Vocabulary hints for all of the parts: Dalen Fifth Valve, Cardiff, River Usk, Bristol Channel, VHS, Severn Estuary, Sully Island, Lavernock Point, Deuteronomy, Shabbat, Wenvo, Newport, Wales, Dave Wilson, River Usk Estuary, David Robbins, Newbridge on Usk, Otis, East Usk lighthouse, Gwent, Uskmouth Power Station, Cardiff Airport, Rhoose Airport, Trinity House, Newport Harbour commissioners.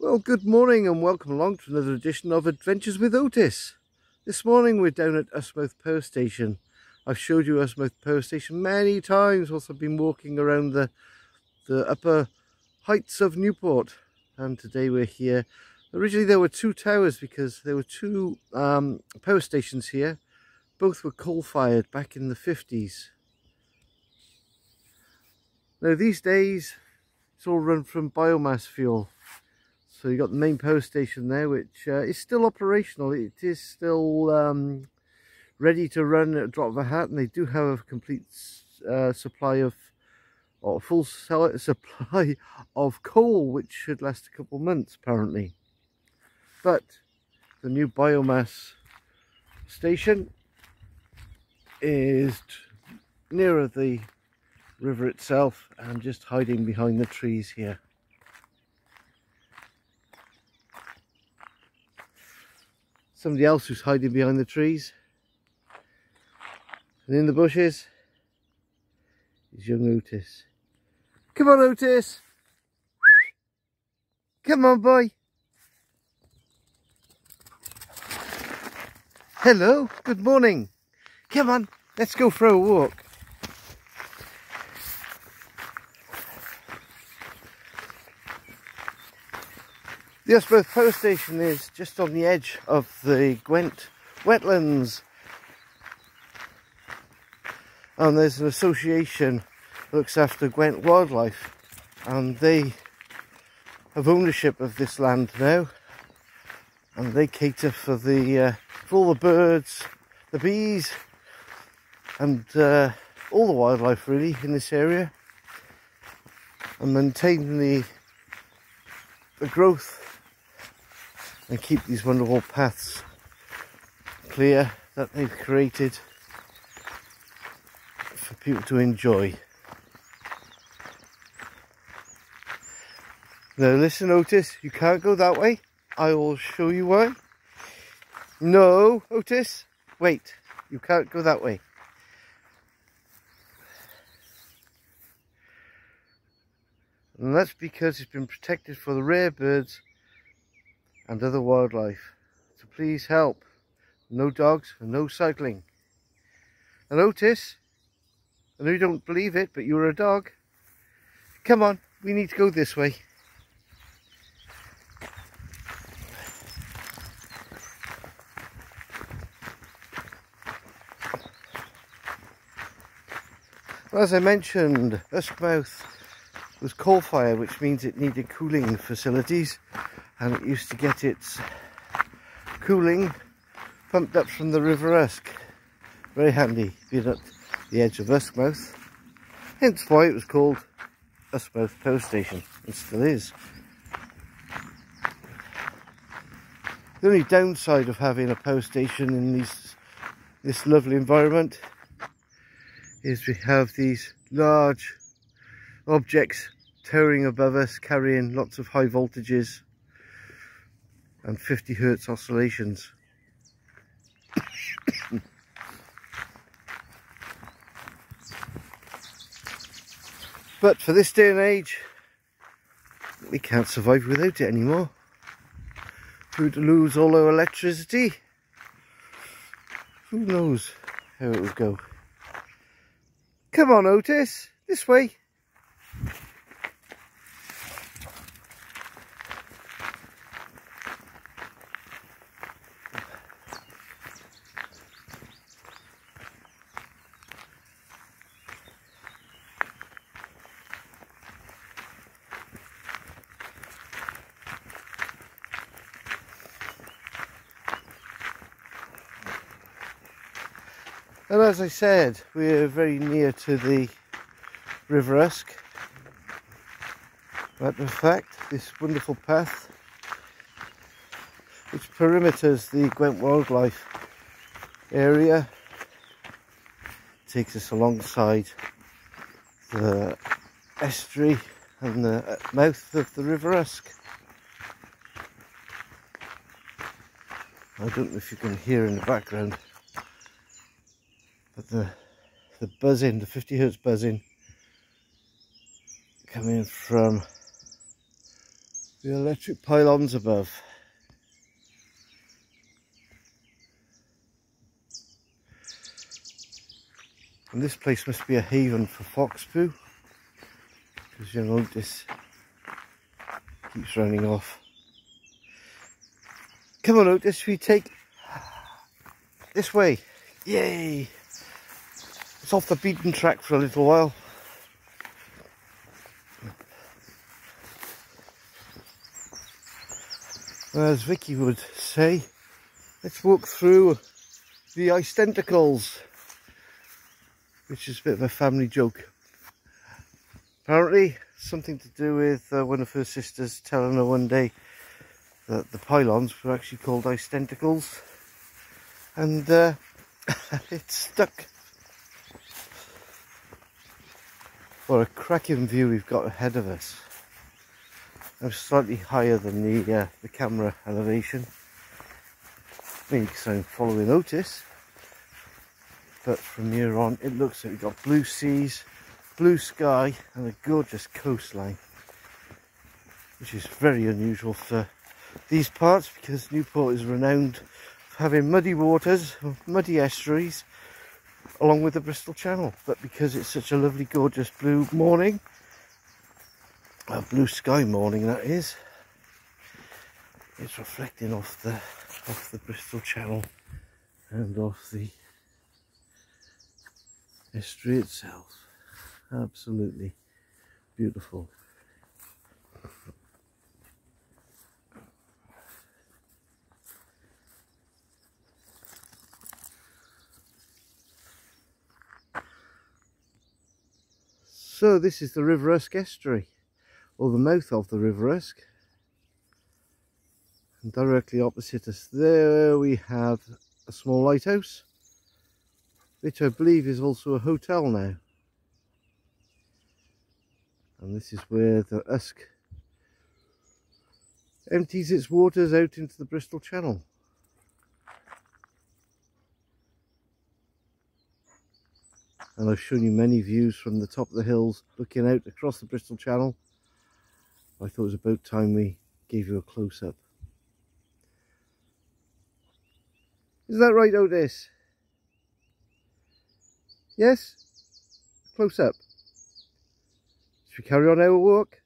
Well, good morning and welcome along to another edition of Adventures with Otis. This morning we're down at Uskmouth Power Station. I've showed you Uskmouth Power Station many times whilst I've been walking around the upper heights of Newport, and today we're here. Originally there were two towers because there were two power stations here. Both were coal-fired back in the 50s. Now these days it's all run from biomass fuel. So you've got the main power station there, which is still operational. It is still ready to run at a drop of a hat, and they do have a complete supply of, or full supply of coal, which should last a couple of months apparently. But the new biomass station is nearer the river itself and just hiding behind the trees here. Somebody else who's hiding behind the trees, and in the bushes is young Otis. Come on, Otis. Come on, boy. Hello, good morning. Come on, let's go for a walk. The Uskmouth Power Station is just on the edge of the Gwent wetlands, and there's an association that looks after Gwent wildlife, and they have ownership of this land now, and they cater for all the birds, the bees and all the wildlife really in this area, and maintain the growth and keep these wonderful paths clear that they've created for people to enjoy. Now listen, Otis, you can't go that way. I will show you why. No, Otis, wait, you can't go that way. And that's because it's been protected for the rare birds and other wildlife. So please help. No dogs and no cycling. And Otis, I know you don't believe it, but you're a dog. Come on, we need to go this way. Well, as I mentioned, Uskmouth was coal fire, which means it needed cooling facilities, and it used to get its cooling pumped up from the River Usk. Very handy being at the edge of Uskmouth, hence why it was called Uskmouth Power Station, and still is. The only downside of having a power station in this lovely environment is we have these large objects towering above us, carrying lots of high voltages and 50 hertz oscillations. But for this day and age, we can't survive without it anymore. Due to lose all our electricity, who knows how it will go. Come on, Otis, this way. And as I said, we're very near to the River Usk. Matter of fact, this wonderful path, which perimeters the Gwent wildlife area, takes us alongside the estuary and the mouth of the River Usk. I don't know if you can hear in the background, but the buzzing, the 50 hertz buzzing coming from the electric pylons above. And this place must be a haven for fox poo, because you know this keeps running off. Come on Otis, we take this way. Yay! It's off the beaten track for a little while. As Vicky would say, let's walk through the ice tentacles, which is a bit of a family joke. Apparently something to do with one of her sisters telling her one day that the pylons were actually called ice tentacles, and it stuck. What a cracking view we've got ahead of us. I'm slightly higher than the camera elevation. I mean, because I'm following Otis, but from here on it looks like we've got blue seas, blue sky and a gorgeous coastline, which is very unusual for these parts because Newport is renowned for having muddy waters, muddy estuaries, along with the Bristol Channel. But because it's such a lovely gorgeous blue morning, a blue sky morning that is, it's reflecting off the Bristol Channel and off the estuary itself. Absolutely beautiful. So this is the River Usk estuary, or the mouth of the River Usk, and directly opposite us there we have a small lighthouse, which I believe is also a hotel now. And this is where the Usk empties its waters out into the Bristol Channel. And I've shown you many views from the top of the hills looking out across the Bristol Channel. I thought it was about time we gave you a close-up. Is that right, Otis? Yes? Close-up. Should we carry on our walk?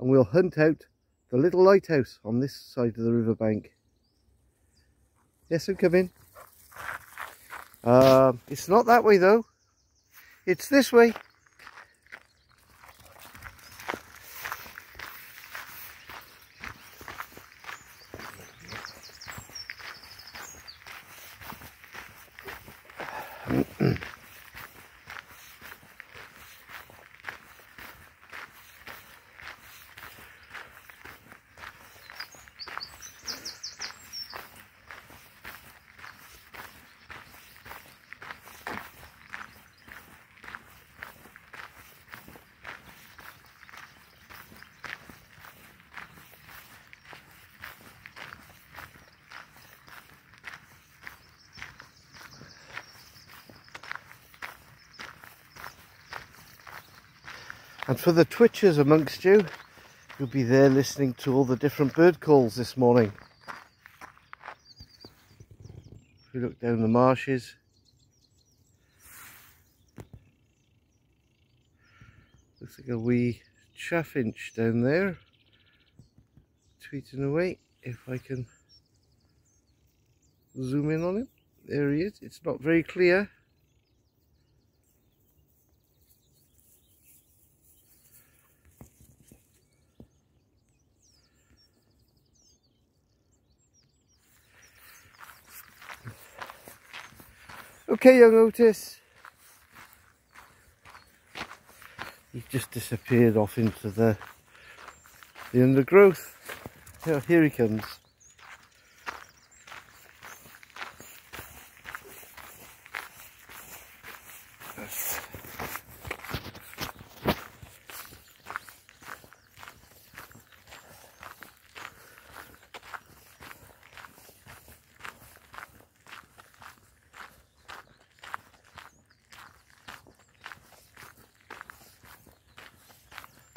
And we'll hunt out the little lighthouse on this side of the riverbank. Yes, I'm coming. It's not that way, though. It's this way. And for the twitchers amongst you, you'll be there listening to all the different bird calls this morning. If we look down the marshes, looks like a wee chaffinch down there, tweeting away. If I can zoom in on him, there he is. It's not very clear. Okay, young Otis. He just disappeared off into the undergrowth. Oh, here he comes.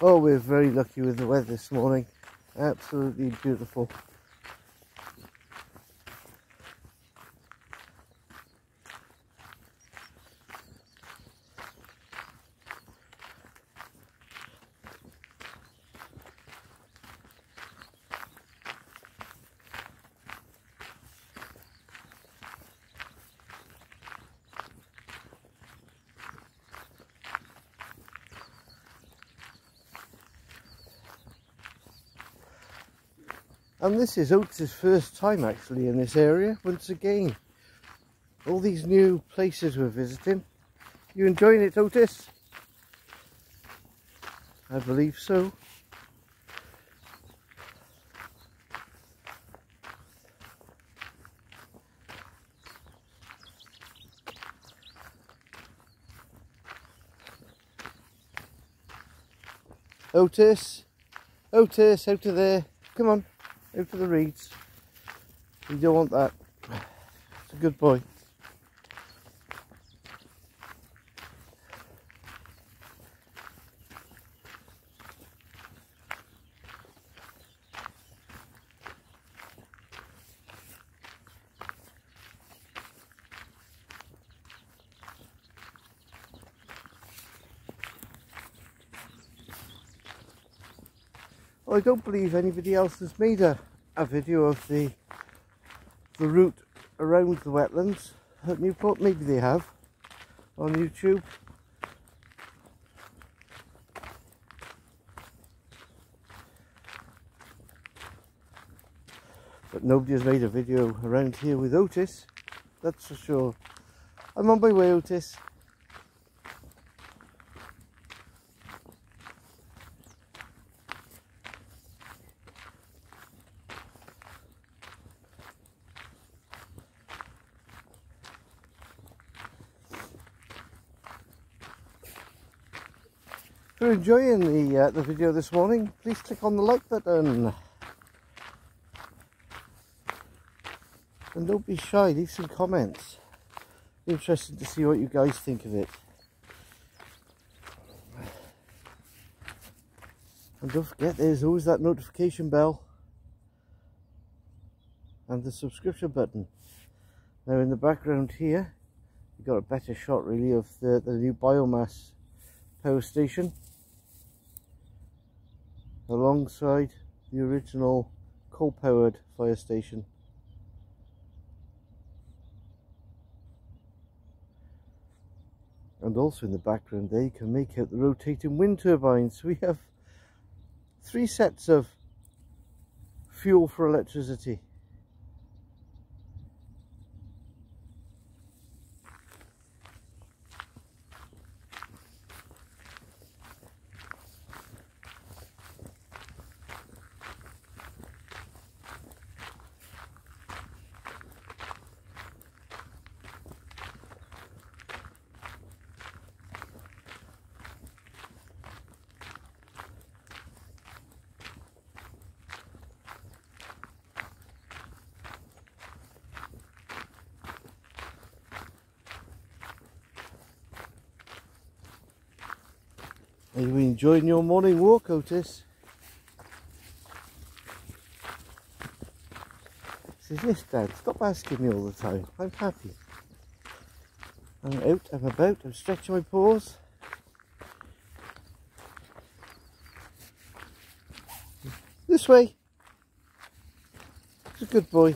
Oh, we're very lucky with the weather this morning. Absolutely beautiful. And this is Otis' first time actually in this area. Once again, all these new places we're visiting. You enjoying it, Otis? I believe so. Otis, Otis, out of there. Come on. Out for the reeds. You don't want that. It's a good boy. I don't believe anybody else has made a video of the route around the wetlands at Newport. Maybe they have on YouTube. But nobody has made a video around here with Otis, that's for sure. I'm on my way, Otis. If you're enjoying the video this morning, please click on the like button. And don't be shy, leave some comments. Interesting to see what you guys think of it. And don't forget, there's always that notification bell and the subscription button. Now in the background here, you've got a better shot really of the new biomass power station, alongside the original coal-powered fire station. And also in the background there you can make out the rotating wind turbines. We have three sets of fuel for electricity. Are you enjoying your morning walk, Otis? This is it, Dad. Stop asking me all the time. I'm happy. I'm out, I'm about, I'm stretching my paws. This way. It's a good boy.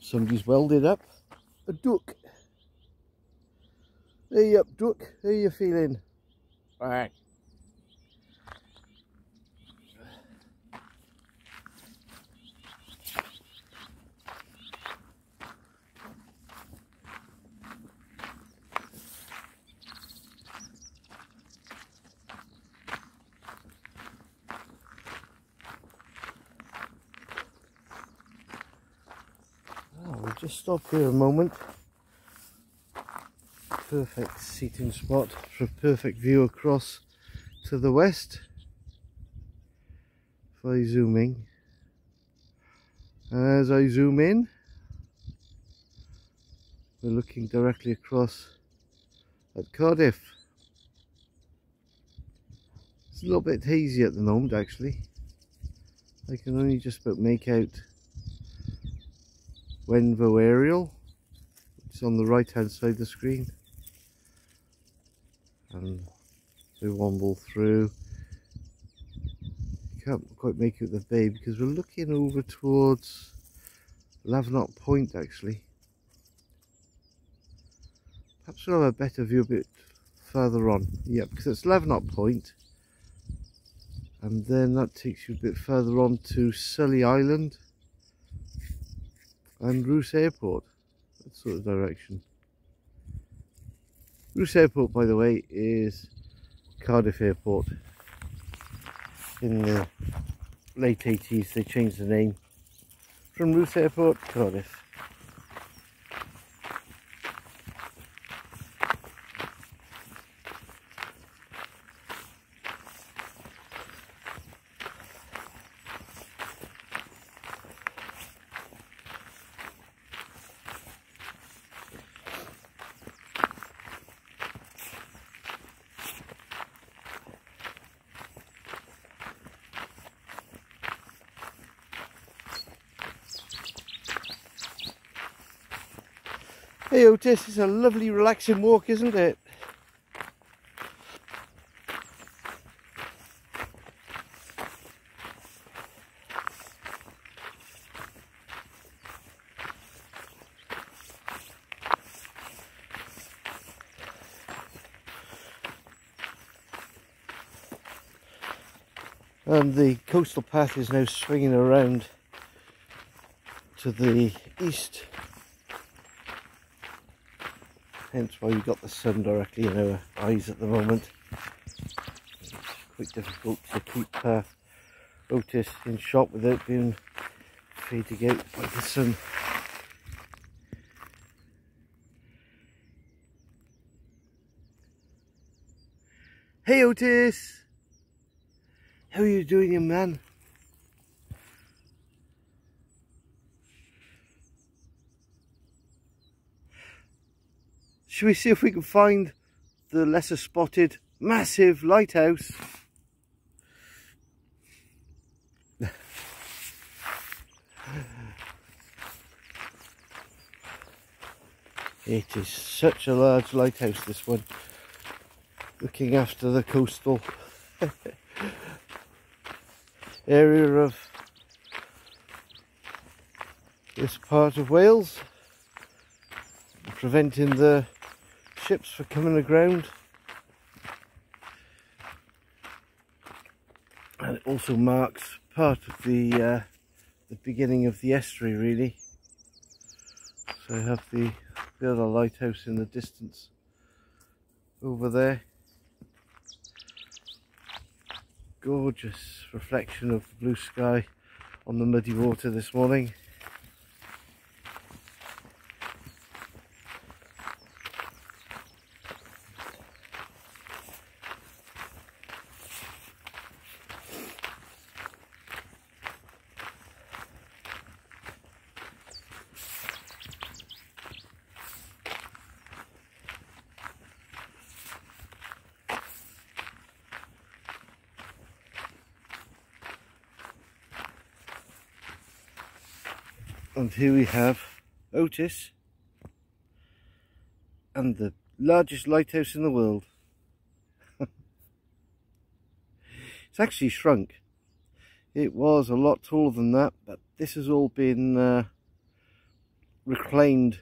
Somebody's welded up. a duck. Hey up duck, how you feeling? Alright. Just stop here a moment. Perfect seating spot for a perfect view across to the west. If I zoom in, as I zoom in, we're looking directly across at Cardiff. It's a little bit hazy at the moment actually. I can only just about make out Wenvo aerial, it's on the right hand side of the screen, and we wamble through. Can't quite make out the bay because we're looking over towards Lavernock Point actually. Perhaps we'll have a better view a bit further on. Yeah, because it's Lavernock Point, and then that takes you a bit further on to Sully Island and Rhoose Airport, that sort of direction. Rhoose Airport, by the way, is Cardiff Airport. In the late 80s they changed the name from Rhoose Airport to Cardiff. Hey Otis, it's a lovely relaxing walk, isn't it? And the coastal path is now swinging around to the east. Hence why we've got the sun directly in our eyes at the moment. It's quite difficult to keep Otis in shot without being fading out by the sun. Hey Otis! How are you doing, young man? Should we see if we can find the lesser spotted massive lighthouse? It is such a large lighthouse, this one, looking after the coastal area of this part of Wales, preventing the ships for coming aground, and it also marks part of the beginning of the estuary really. So I have the other lighthouse in the distance over there. Gorgeous reflection of the blue sky on the muddy water this morning. And here we have Otis and the largest lighthouse in the world. It's actually shrunk. It was a lot taller than that, but this has all been reclaimed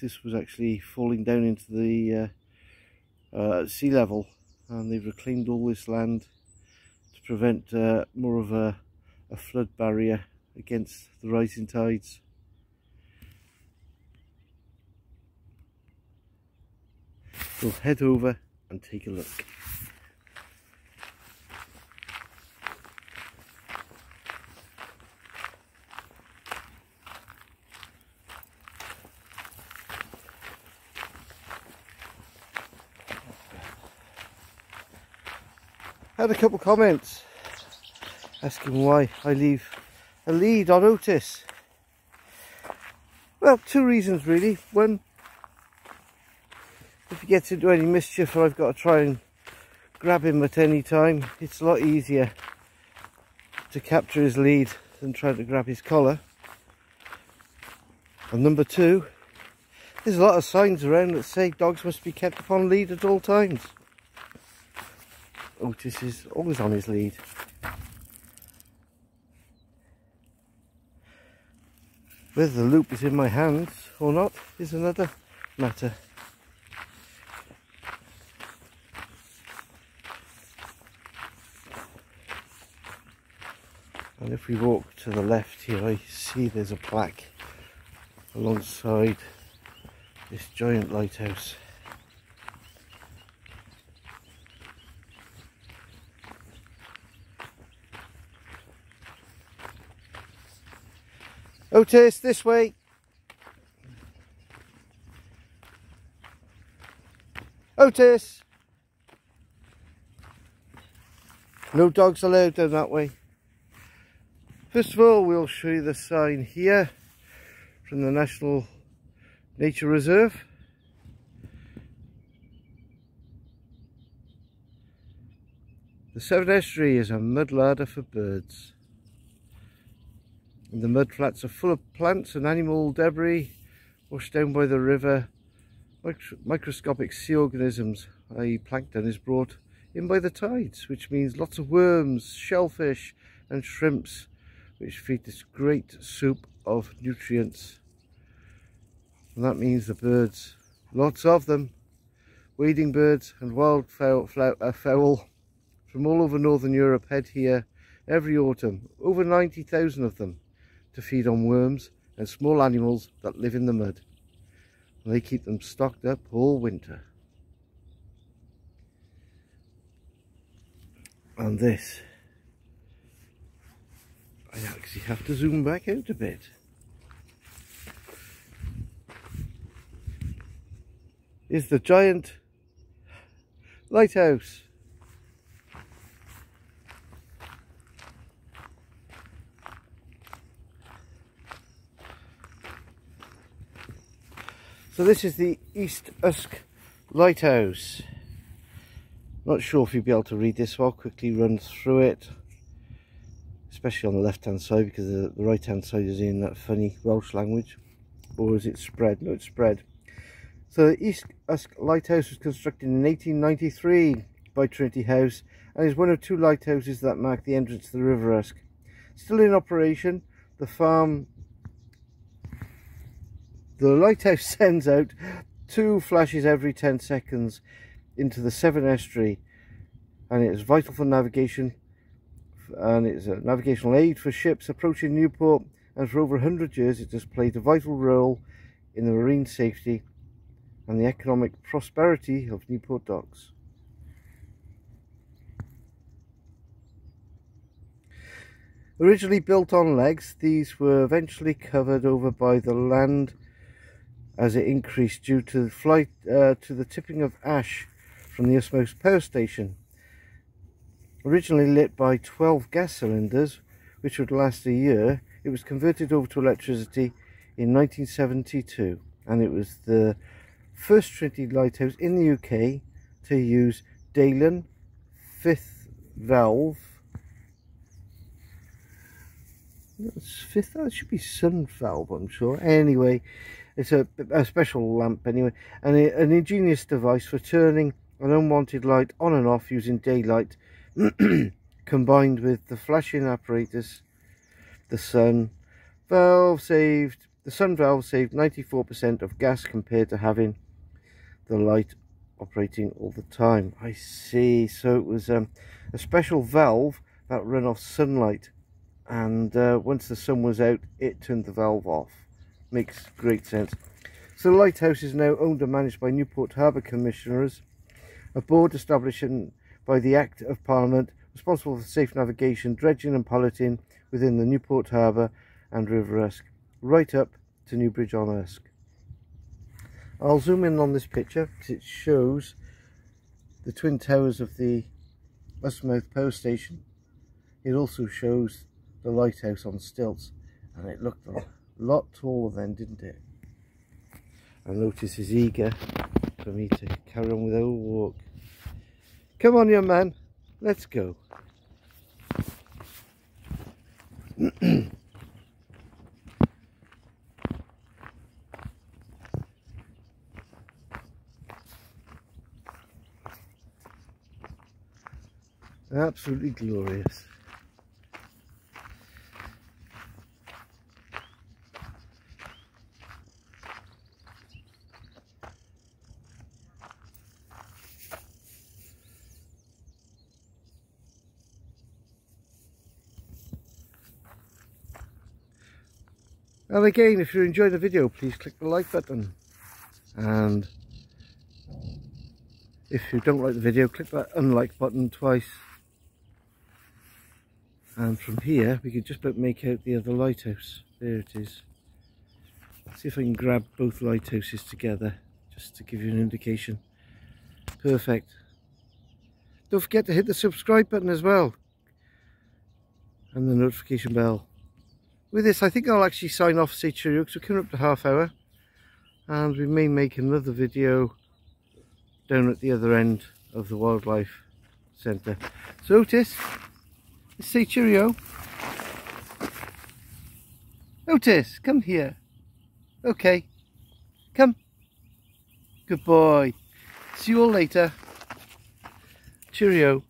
This was actually falling down into the sea level, and they've reclaimed all this land to prevent more of a flood barrier against the rising tides. We'll head over and take a look. Had a couple comments asking why I leave a lead on Otis. Well, two reasons really. One, if he gets into any mischief or I've got to try and grab him at any time, it's a lot easier to capture his lead than try to grab his collar. And number two, there's a lot of signs around that say dogs must be kept upon lead at all times. Otis is always on his lead. Whether the loop is in my hands or not is another matter. And if we walk to the left here, I see there's a plaque alongside this giant lighthouse. Otis, this way. Otis. No dogs allowed down that way. First of all, we'll show you the sign here from the National Nature Reserve. The Severn Estuary is a mud larder for birds. And the mud flats are full of plants and animal debris washed down by the river. Microscopic sea organisms, i.e. plankton, is brought in by the tides, which means lots of worms, shellfish and shrimps, which feed this great soup of nutrients. And that means the birds, lots of them, wading birds and wild fowl from all over northern Europe head here every autumn, over 90,000 of them, to feed on worms and small animals that live in the mud, and they keep them stocked up all winter. And this, I actually have to zoom back out a bit. Is the giant lighthouse. So this is the East Usk lighthouse. Not sure if you'll be able to read this, so I'll quickly run through it, especially on the left hand side, because the right hand side is in that funny Welsh language. Or is it spread? No, it's spread. So the East Usk lighthouse was constructed in 1893 by Trinity House and is one of two lighthouses that mark the entrance to the River Usk. Still in operation, the lighthouse sends out 2 flashes every 10 seconds into the Severn Estuary, and it is vital for navigation, and it's a navigational aid for ships approaching Newport, and for over 100 years it has played a vital role in the marine safety and the economic prosperity of Newport docks. Originally built on legs, these were eventually covered over by the land as it increased due to the tipping of ash from the Uskmouth Power Station. Originally lit by 12 gas cylinders, which would last a year, it was converted over to electricity in 1972, and it was the first Trinity lighthouse in the UK to use Dalen Fifth Valve. That's fifth, that should be sun valve, I'm sure. Anyway, it's a special lamp anyway, and an ingenious device for turning an unwanted light on and off using daylight combined with the flashing apparatus. The sun valve saved The sun valve saved 94% of gas compared to having the light operating all the time. I see. So it was a special valve that ran off sunlight, and once the sun was out it turned the valve off. Makes great sense. So the lighthouse is now owned and managed by Newport Harbour commissioners, a board established by the Act of Parliament responsible for safe navigation, dredging and piloting within the Newport Harbour and River Usk, right up to Newbridge on Usk. I'll zoom in on this picture because it shows the twin towers of the Uskmouth Power Station. It also shows the lighthouse on stilts, and it looked a lot taller then, didn't it? And Otis is eager for me to carry on with our walk. Come on, young man, let's go. Absolutely glorious. And again, if you enjoyed the video, please click the like button, and if you don't like the video, click that unlike button twice. And from here we could just about make out the other lighthouse. There it is. Let's see if I can grab both lighthouses together just to give you an indication. Perfect. Don't forget to hit the subscribe button as well, and the notification bell. With this, I think I'll actually sign off, say cheerio, because we're coming up to half hour, and we may make another video down at the other end of the wildlife centre. So Otis, let's say cheerio. Otis, come here. Okay, come. Good boy. See you all later. Cheerio.